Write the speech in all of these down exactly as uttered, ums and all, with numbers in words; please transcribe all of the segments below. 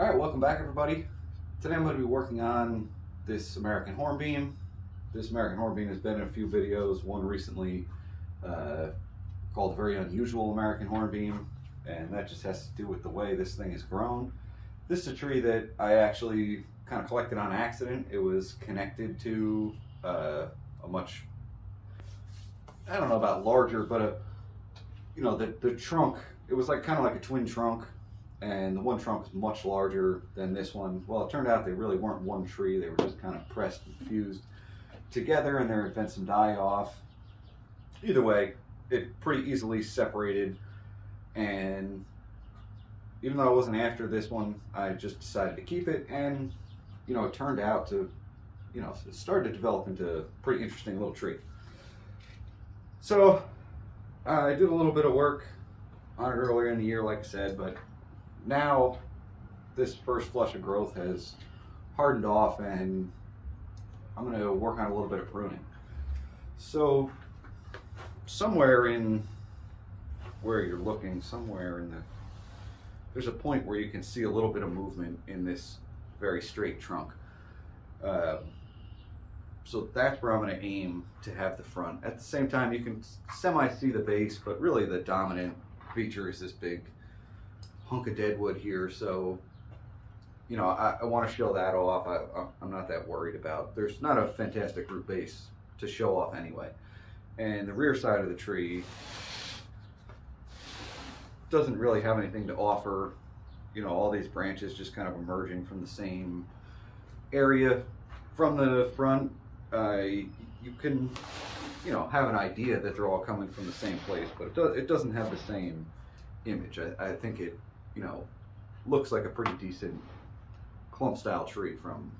Alright, welcome back everybody. Today I'm going to be working on this American hornbeam. This American hornbeam has been in a few videos, one recently uh, called the Very Unusual American Hornbeam, and that just has to do with the way this thing is grown. This is a tree that I actually kind of collected on accident. It was connected to uh, a much, I don't know about larger, but a, you know, the, the trunk, it was like kind of like a twin trunk. And the one trunk is much larger than this one. Well, it turned out they really weren't one tree. They were just kind of pressed and fused together, and there had been some die-off. Either way, it pretty easily separated. And even though I wasn't after this one, I just decided to keep it. And, you know, it turned out to, you know, it started to develop into a pretty interesting little tree. So uh, I did a little bit of work on it earlier in the year, like I said, but now this first flush of growth has hardened off, and I'm going to work on a little bit of pruning. So somewhere in where you're looking, somewhere in the, there's a point where you can see a little bit of movement in this very straight trunk. Uh, so that's where I'm going to aim to have the front. At the same time, you can semi see the base, but really the dominant feature is this big hunk of deadwood here. So, you know, I, I want to show that off. I, I'm not that worried about. There's not a fantastic root base to show off anyway. And the rear side of the tree doesn't really have anything to offer. You know, all these branches just kind of emerging from the same area. From the front, uh, you can, you know, have an idea that they're all coming from the same place, but it, do it doesn't have the same image. I, I think it, you know, looks like a pretty decent clump style tree from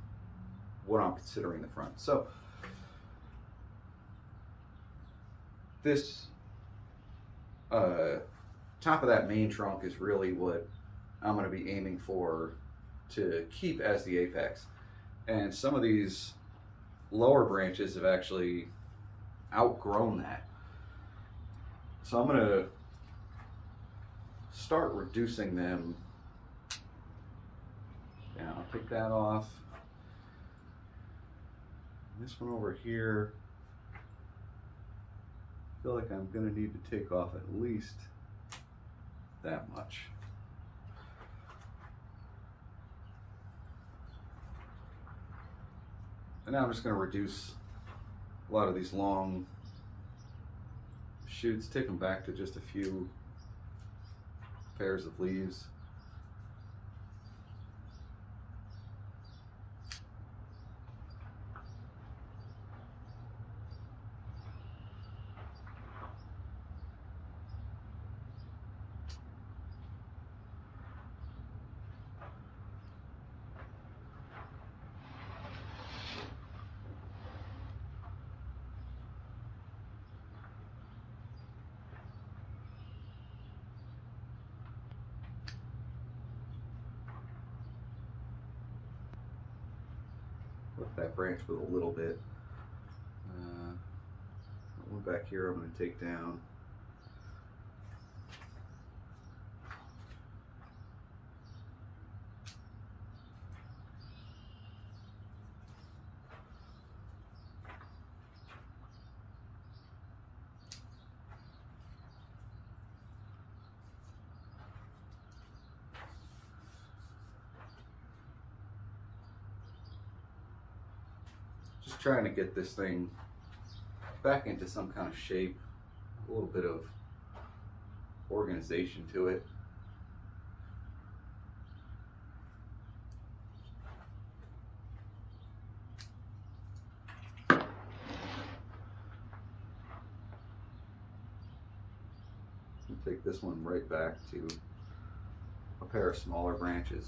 what I'm considering the front. So this uh, top of that main trunk is really what I'm going to be aiming for to keep as the apex. And some of these lower branches have actually outgrown that. So I'm going to start reducing them. Yeah, I'll take that off. This one over here, I feel like I'm gonna need to take off at least that much. And now I'm just gonna reduce a lot of these long shoots, take them back to just a few pairs of leaves. Left that branch with a little bit. Uh, that one back here I'm going to take down. Just trying to get this thing back into some kind of shape, a little bit of organization to it. Take this one right back to a pair of smaller branches.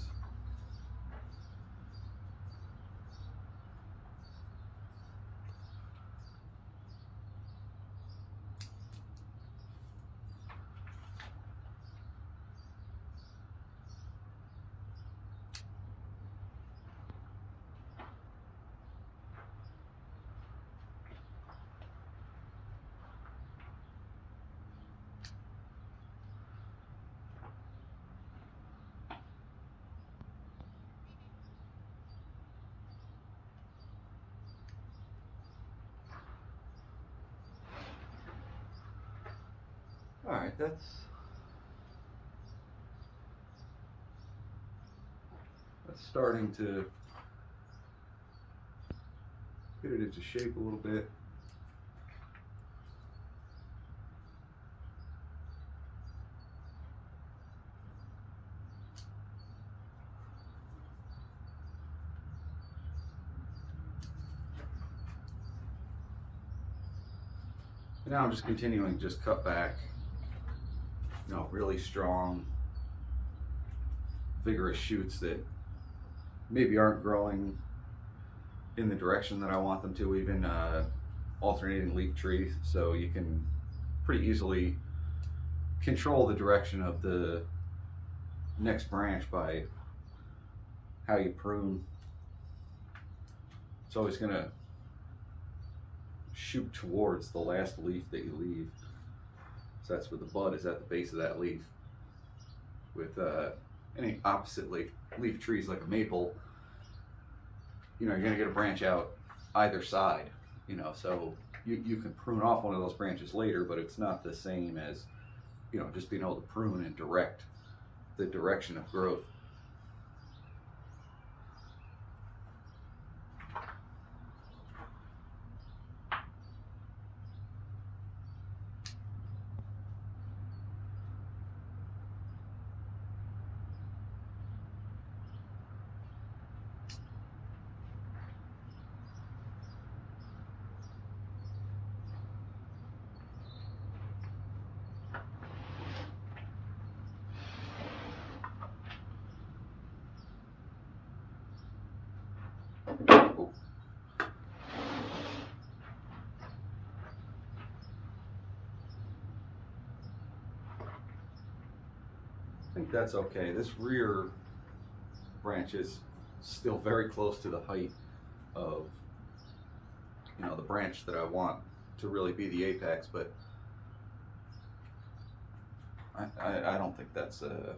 All right, that's that's starting to get it into shape a little bit. Now I'm just continuing, just cut back, you know, really strong, vigorous shoots that maybe aren't growing in the direction that I want them to, even uh, alternating leaf trees, so you can pretty easily control the direction of the next branch by how you prune. It's always going to shoot towards the last leaf that you leave. So that's where the bud is, at the base of that leaf. With uh, any opposite leaf, leaf trees like a maple, you know, you're gonna get a branch out either side, you know, so you, you can prune off one of those branches later, but it's not the same as, you know, just being able to prune and direct the direction of growth. I think that's okay. This rear branch is still very close to the height of, you know, the branch that I want to really be the apex, but I, I, I don't think that's uh,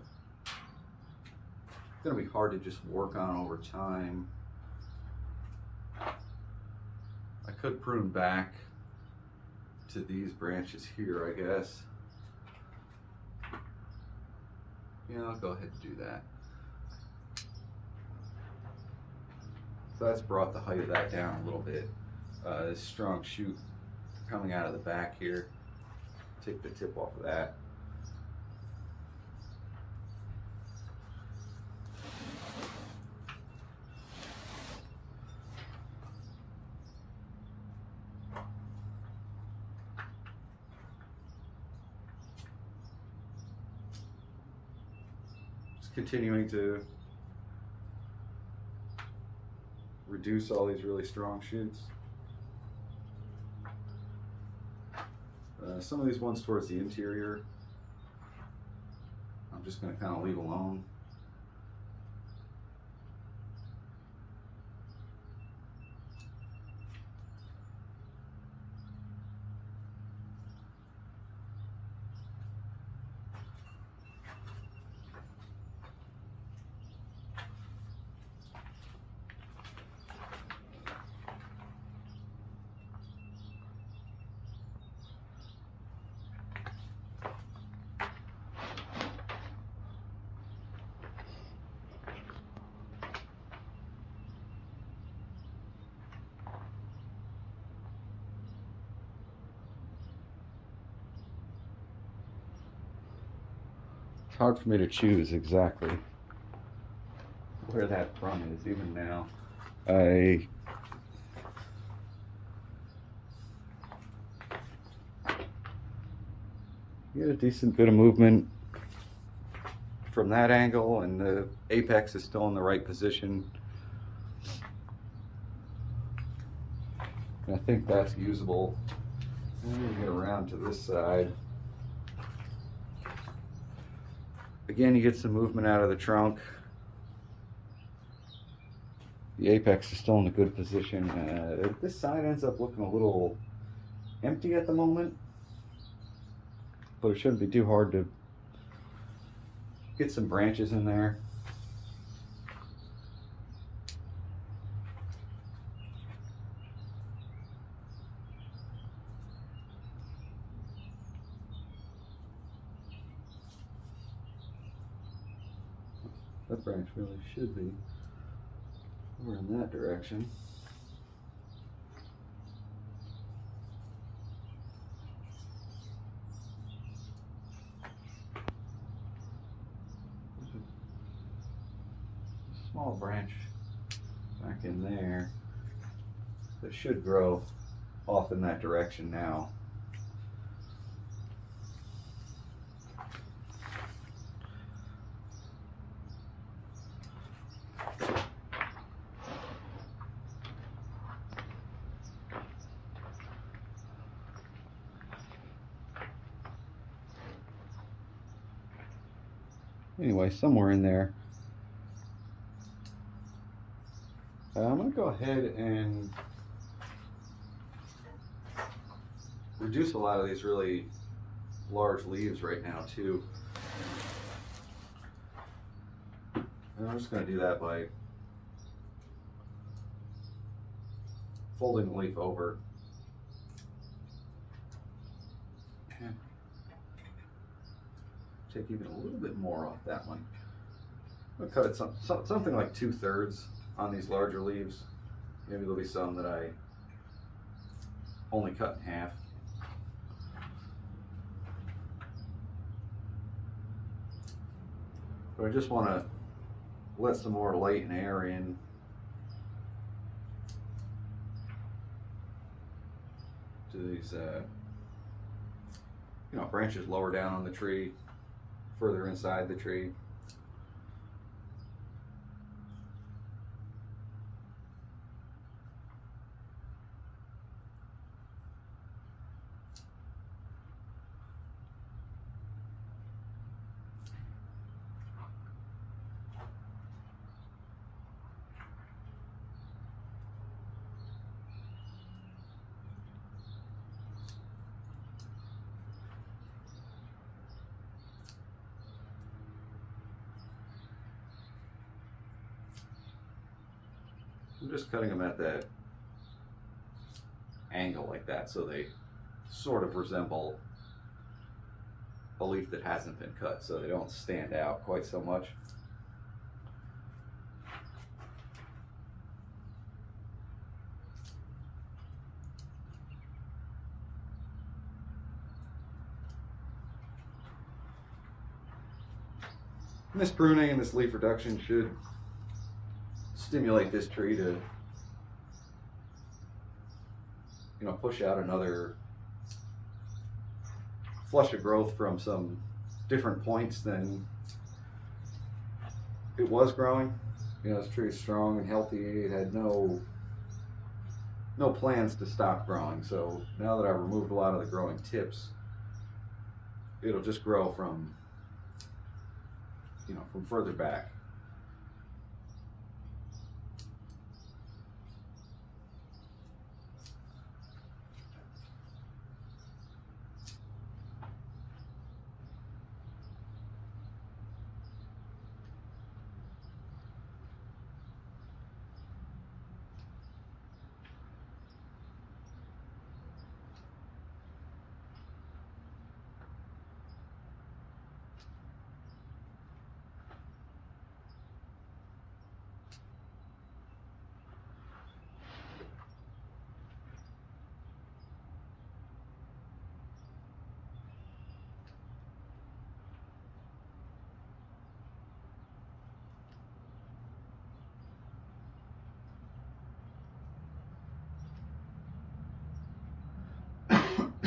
gonna be hard to just work on over time. I could prune back to these branches here, I guess. Yeah, I'll go ahead and do that. So that's brought the height of that down a little bit. Uh, this strong shoot coming out of the back here. Take the tip off of that. Continuing to reduce all these really strong shoots. Uh, some of these ones towards the interior, I'm just going to kind of leave alone. It's hard for me to choose exactly where that front is, even now. I get a decent bit of movement from that angle, and the apex is still in the right position. And I think that's usable. I'm going to get around to this side. Again, you get some movement out of the trunk. The apex is still in a good position. Uh, this side ends up looking a little empty at the moment, but it shouldn't be too hard to get some branches in there. that branch really should be over in that direction. Small branch back in there that should grow off in that direction now. Anyway, somewhere in there. Uh, I'm going to go ahead and reduce a lot of these really large leaves right now too. And I'm just going to do that by folding the leaf over. And take even a little bit more off that one. I'm going to cut it some, so, something like two-thirds. On these larger leaves. Maybe there'll be some that I only cut in half. But I just want to let some more light and air in. To these, uh, you know, branches lower down on the tree, further inside the tree. I'm just cutting them at that angle like that so they sort of resemble a leaf that hasn't been cut, so they don't stand out quite so much. And this pruning and this leaf reduction should stimulate this tree to, you know, push out another flush of growth from some different points than it was growing. You know, this tree is strong and healthy. It had no no plans to stop growing. So now that I've removed a lot of the growing tips, it'll just grow from, you know, from further back.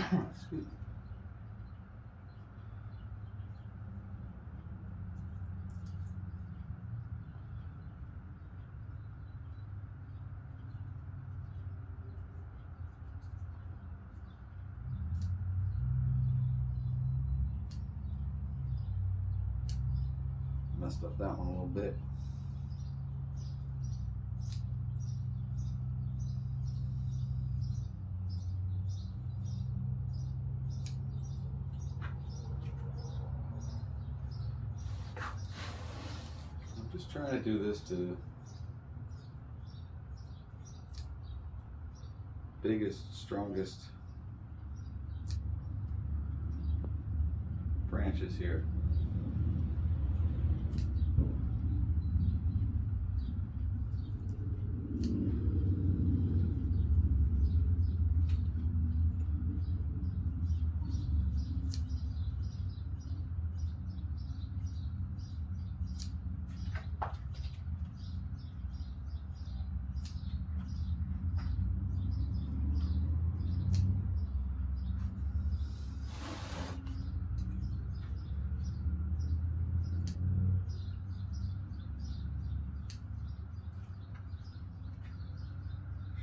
Excuse me. Messed up that one a little bit. Trying to do this to the biggest, strongest branches here.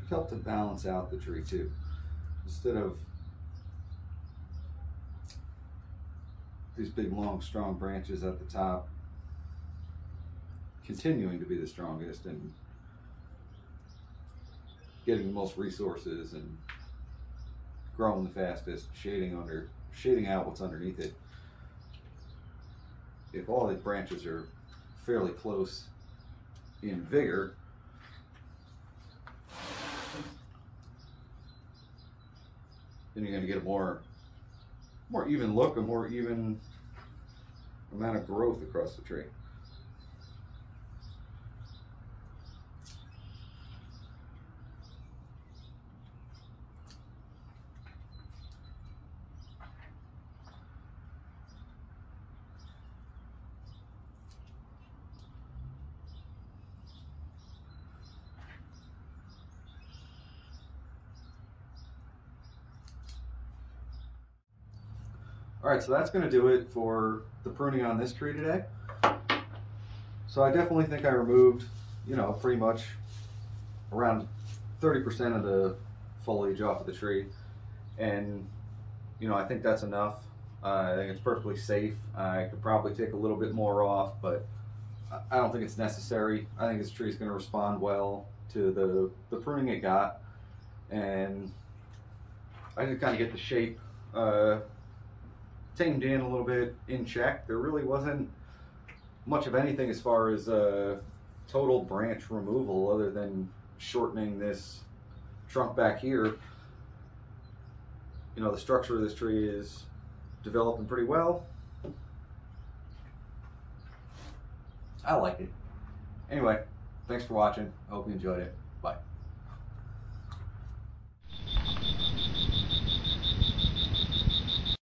help to balance out the tree too. Instead of these big, long, strong branches at the top continuing to be the strongest and getting the most resources and growing the fastest, shading under, shading out what's underneath it. If all the branches are fairly close in vigor, then you're going to get a more, more even look, a more even amount of growth across the tree. All right, so that's going to do it for the pruning on this tree today. So I definitely think I removed, you know, pretty much around thirty percent of the foliage off of the tree. And, you know, I think that's enough. Uh, I think it's perfectly safe. I could probably take a little bit more off, but I don't think it's necessary. I think this tree is going to respond well to the, the pruning it got. And I just kind of get the shape uh, tamed in a little bit, in check. There really wasn't much of anything as far as uh, total branch removal other than shortening this trunk back here. You know, the structure of this tree is developing pretty well. I like it. Anyway, thanks for watching. I hope you enjoyed it. Bye.